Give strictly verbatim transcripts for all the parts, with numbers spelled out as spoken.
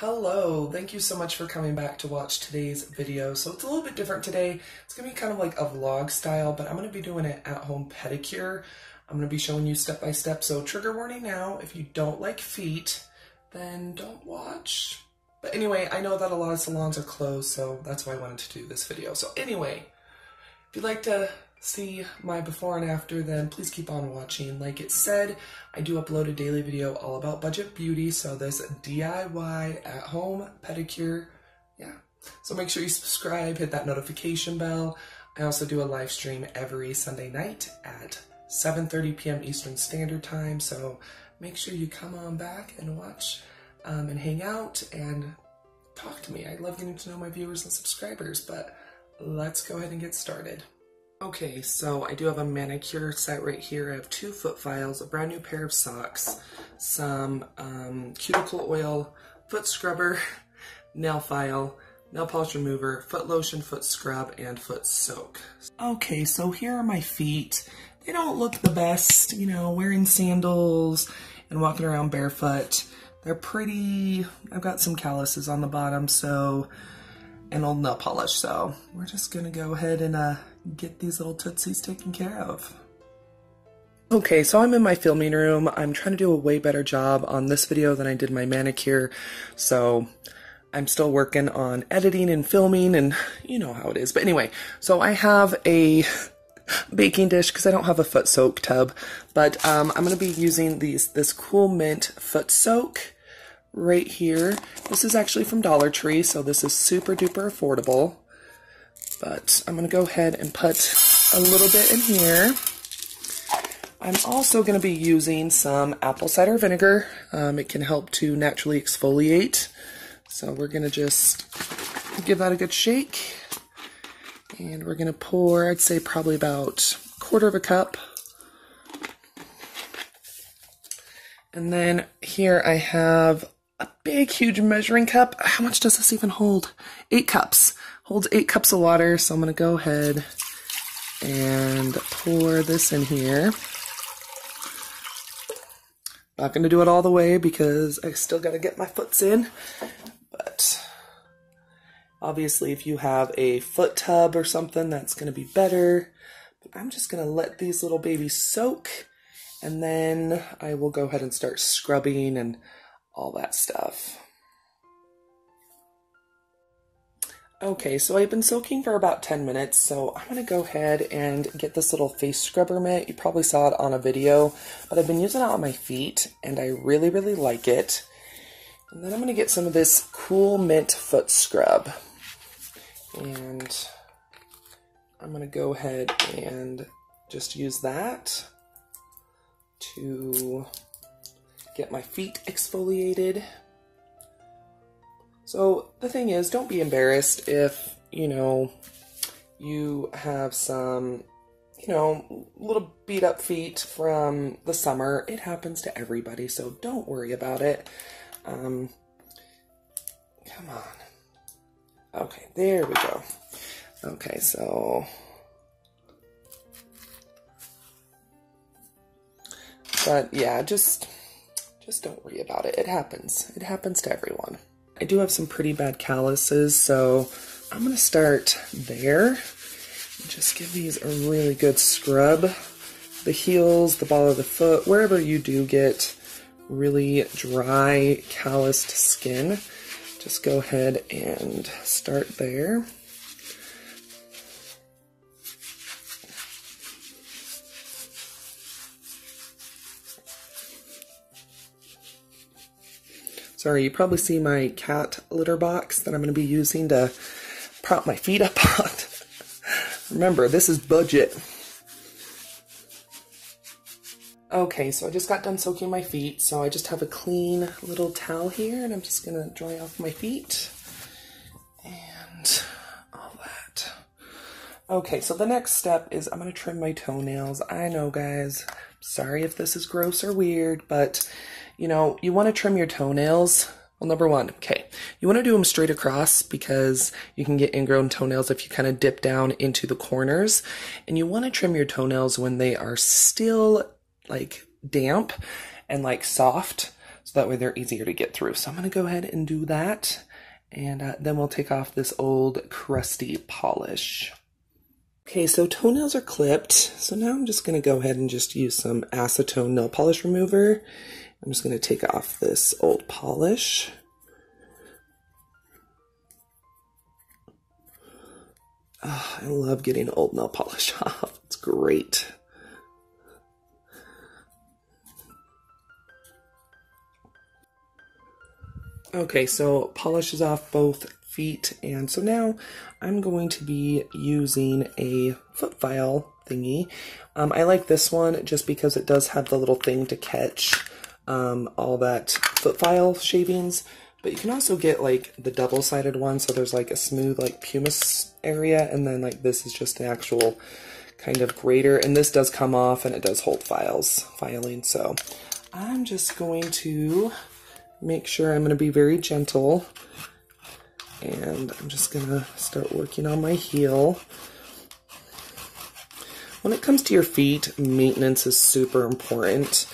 Hello, thank you so much for coming back to watch today's video. So it's a little bit different today. It's gonna be kind of like a vlog style, but I'm gonna be doing an at-home pedicure. I'm gonna be showing you step by step. So trigger warning now, if you don't like feet, then don't watch. But anyway, I know that a lot of salons are closed, so that's why I wanted to do this video. So anyway, if you'd like to see my before and after, then please keep on watching. Like it said, I do upload a daily video all about budget beauty, so this D I Y at-home pedicure, yeah. So make sure you subscribe, hit that notification bell. I also do a live stream every Sunday night at seven thirty p m Eastern Standard Time, so make sure you come on back and watch um, and hang out and talk to me. I love getting to know my viewers and subscribers, but let's go ahead and get started. Okay, so I do have a manicure set right here. I have two foot files, a brand new pair of socks, some um, cuticle oil, foot scrubber, nail file, nail polish remover, foot lotion, foot scrub, and foot soak. Okay, so here are my feet. They don't look the best, you know, wearing sandals and walking around barefoot. They're pretty, I've got some calluses on the bottom, so, and old nail polish, so we're just gonna go ahead and uh, get these little tootsies taken care of. Okay, so I'm in my filming room. I'm trying to do a way better job on this video than I did my manicure, so I'm still working on editing and filming, and you know how it is. But anyway, so I have a baking dish because I don't have a foot soak tub, but um, I'm gonna be using these this Cool Mint foot soak right here. This is actually from Dollar Tree, so this is super duper affordable. But I'm gonna go ahead and put a little bit in here. I'm also gonna be using some apple cider vinegar. Um, it can help to naturally exfoliate. So we're gonna just give that a good shake. And we're gonna pour, I'd say probably about a quarter of a cup. And then here I have a big, huge measuring cup. How much does this even hold? Eight cups. Holds eight cups of water, so I'm gonna go ahead and pour this in here. Not gonna do it all the way because I still gotta get my foots in, but obviously if you have a foot tub or something, that's gonna be better. But I'm just gonna let these little babies soak, and then I will go ahead and start scrubbing and all that stuff. Okay, so I've been soaking for about ten minutes, so I'm gonna go ahead and get this little face scrubber mitt. You probably saw it on a video, but I've been using it on my feet, and I really, really like it. And then I'm gonna get some of this Cool Mint foot scrub. And I'm gonna go ahead and just use that to get my feet exfoliated. So the thing is, don't be embarrassed if, you know, you have some, you know, little beat up feet from the summer. It happens to everybody, so don't worry about it. Um, come on. Okay, there we go. Okay, so but yeah, just, just don't worry about it. It happens. It happens to everyone. I do have some pretty bad calluses, so I'm gonna start there. Just give these a really good scrub. The heels, the ball of the foot, wherever you do get really dry, calloused skin, just go ahead and start there. Sorry, you probably see my cat litter box that I'm going to be using to prop my feet up on. Remember, this is budget. Okay, so I just got done soaking my feet, so I just have a clean little towel here, and I'm just going to dry off my feet and all that. Okay, so the next step is I'm going to trim my toenails. I know, guys, sorry if this is gross or weird, but you know, you want to trim your toenails. Well, number one, okay, you want to do them straight across because you can get ingrown toenails if you kind of dip down into the corners. And you want to trim your toenails when they are still like damp and like soft. so that way they're easier to get through. So I'm going to go ahead and do that, and uh, then we'll take off this old crusty polish. Okay, so toenails are clipped, so now I'm just going to go ahead and just use some acetone nail polish remover. I'm just going to take off this old polish. Oh, I love getting old nail polish off. It's great. Okay, so polish is off both feet, and so now I'm going to be using a foot file thingy. Um, I like this one just because it does have the little thing to catch um, all that foot file shavings. But you can also get like the double-sided one, so there's like a smooth like pumice area, and then like this is just an actual kind of grater, and this does come off and it does hold files, filing. So I'm just going to make sure I'm going to be very gentle, and I'm just going to start working on my heel. When it comes to your feet, maintenance is super important.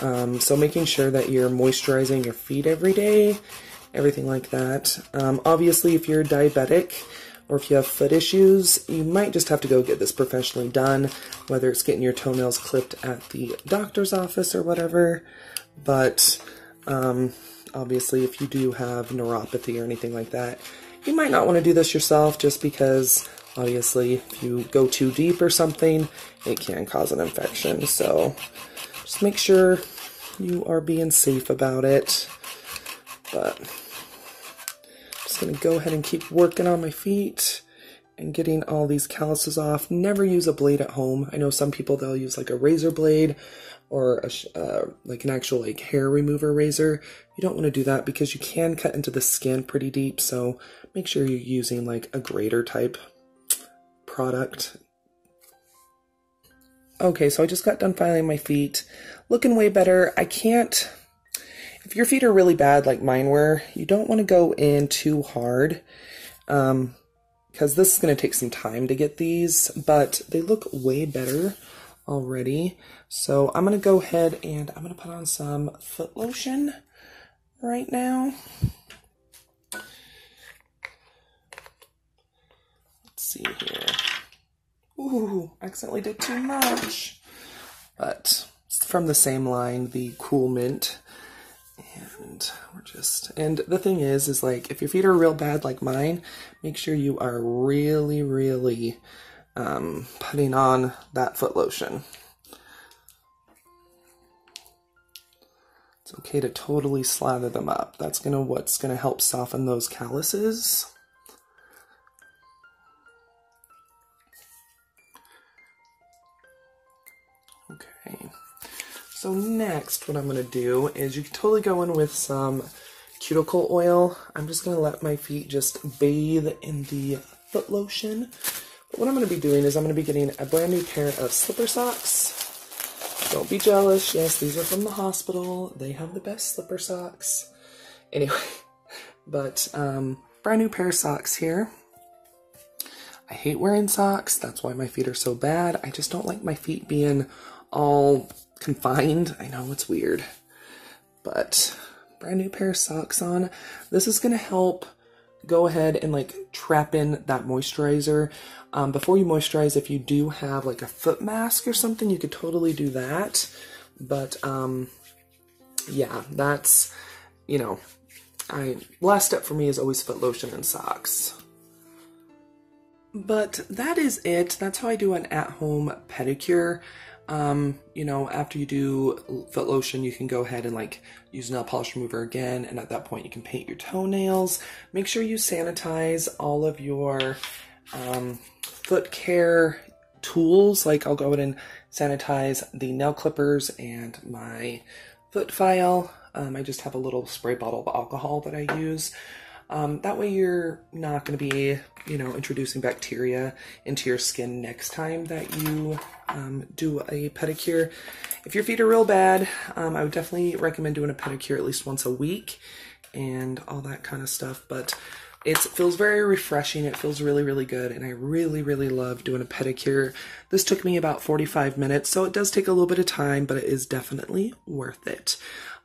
Um, so making sure that you're moisturizing your feet every day, everything like that. Um, obviously, if you're diabetic or if you have foot issues, you might just have to go get this professionally done, whether it's getting your toenails clipped at the doctor's office or whatever. But um, obviously, if you do have neuropathy or anything like that, you might not want to do this yourself, just because obviously if you go too deep or something, it can cause an infection. So just make sure you are being safe about it. But just going to go ahead and keep working on my feet and getting all these calluses off. Never use a blade at home. I know some people, they'll use like a razor blade or a, uh, like an actual like hair remover razor. You don't want to do that because you can cut into the skin pretty deep. So make sure you're using like a grater type product. Okay, so I just got done filing my feet. Looking way better. I can't... If your feet are really bad, like mine were, you don't want to go in too hard, um, because this is going to take some time to get these, but they look way better already. So I'm going to go ahead and I'm going to put on some foot lotion right now. Let's see here. Ooh, accidentally did too much. But it's from the same line, the Cool Mint. And we're just, and the thing is, is like, if your feet are real bad like mine, make sure you are really, really um, putting on that foot lotion. It's okay to totally slather them up. That's gonna, what's gonna help soften those calluses. Okay. So next, what I'm going to do is you can totally go in with some cuticle oil. I'm just going to let my feet just bathe in the foot lotion. But what I'm going to be doing is I'm going to be getting a brand new pair of slipper socks. Don't be jealous. Yes, these are from the hospital. They have the best slipper socks. Anyway, but um, brand new pair of socks here. I hate wearing socks. That's why my feet are so bad. I just don't like my feet being all confined. I know it's weird, but brand new pair of socks on. This is going to help go ahead and like trap in that moisturizer. Um, before you moisturize, if you do have like a foot mask or something, you could totally do that. But um, yeah, that's, you know, I last step for me is always foot lotion and socks. But that is it. That's how I do an at-home pedicure. Um, you know, after you do foot lotion, you can go ahead and like use nail polish remover again. And at that point you can paint your toenails. Make sure you sanitize all of your, um, foot care tools. Like I'll go ahead and sanitize the nail clippers and my foot file. Um, I just have a little spray bottle of alcohol that I use. Um, that way you're not going to be, you know, introducing bacteria into your skin next time that you um, do a pedicure. If your feet are real bad, um, I would definitely recommend doing a pedicure at least once a week and all that kind of stuff. But it feels very refreshing. It feels really, really good. And I really, really love doing a pedicure. This took me about forty-five minutes, so it does take a little bit of time, but it is definitely worth it.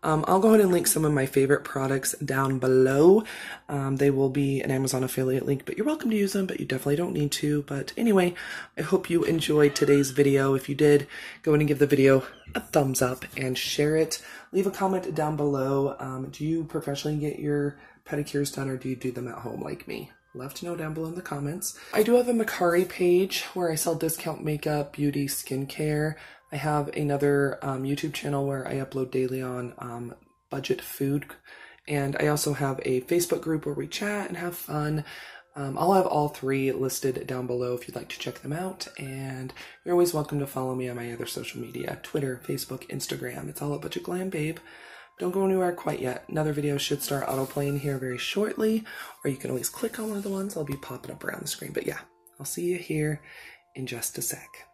Um, I'll go ahead and link some of my favorite products down below. Um, they will be an Amazon affiliate link, but you're welcome to use them, but you definitely don't need to. But anyway, I hope you enjoyed today's video. If you did, go ahead and give the video a thumbs up and share it. Leave a comment down below. Um, do you professionally get your pedicures done, or do you do them at home like me? Love to know down below in the comments. I do have a Mercari page where I sell discount makeup, beauty, skincare. I have another um, YouTube channel where I upload daily on um, budget food. And I also have a Facebook group where we chat and have fun. Um, I'll have all three listed down below if you'd like to check them out. And you're always welcome to follow me on my other social media, Twitter, Facebook, Instagram. It's all at BudgetGlam Babe. Don't go anywhere quite yet. Another video should start autoplaying here very shortly, or you can always click on one of the ones. I'll be popping up around the screen. But yeah, I'll see you here in just a sec.